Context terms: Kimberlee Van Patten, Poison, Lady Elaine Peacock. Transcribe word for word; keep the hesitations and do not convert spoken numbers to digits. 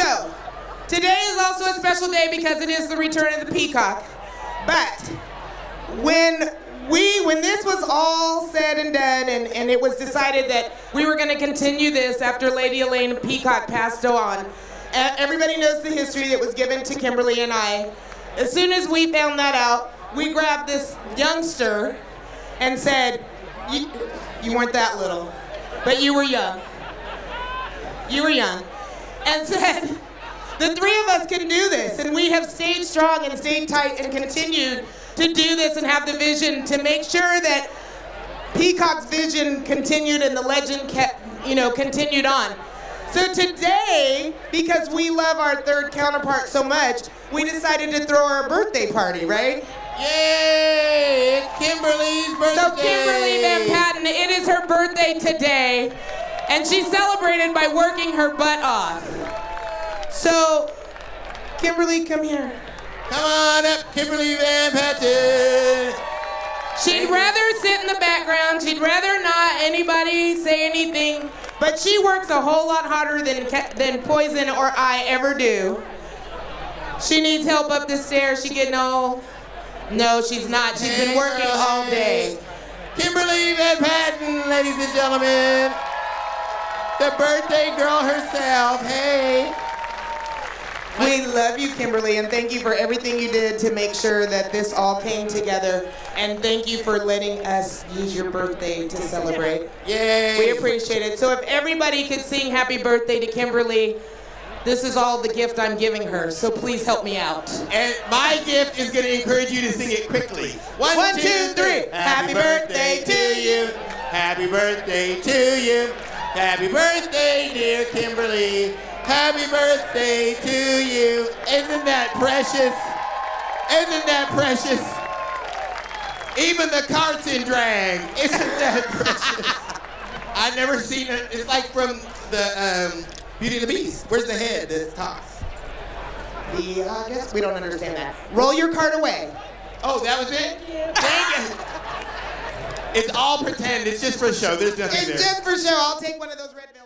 So, today is also a special day because it is the return of the peacock. But when we, when this was all said and done, and, and it was decided that we were gonna continue this after Lady Elaine Peacock passed on, uh, everybody knows the history that was given to Kimberlee and I. As soon as we found that out, we grabbed this youngster and said, you, you weren't that little, but you were young. You were young. And said, the three of us can do this. And we have stayed strong and stayed tight and continued to do this and have the vision to make sure that Peacock's vision continued and the legend kept, you know, continued on. So today, because we love our third counterpart so much, we decided to throw our birthday party, right? Yay! It's Kimberlee's birthday! So Kimberlee Van Patten, it is her birthday today, and she celebrated by working her butt off. So, Kimberlee, come here. Come on up, Kimberlee Van Patten. She'd rather sit in the background. She'd rather not anybody say anything. But she works a whole lot harder than, than Poison or I ever do. She needs help up the stairs. She getting old. No, she's not. She's been working all day. Kimberlee Van Patten, ladies and gentlemen. The birthday girl herself. Hey. We love you, Kimberlee, and thank you for everything you did to make sure that this all came together. And thank you for letting us use your birthday to celebrate. Yay! We appreciate it. So if everybody could sing happy birthday to Kimberlee, this is all the gift I'm giving her, so please help me out. And my gift is going to encourage you to sing it quickly. One, One two, three. Happy birthday to you. Happy birthday to you. Happy birthday, dear Kimberlee. Happy birthday to you. Isn't that precious? Isn't that precious? Even the carts in drag. Isn't that precious? I've never seen it. It's like from the um, Beauty and the Beast. Where's the head that talks? The, uh, I guess we don't understand that. Roll your cart away. Oh, that was it? Dang it. It's all pretend. It's just for show. There's nothing there. It's just for show. I'll take one of those red.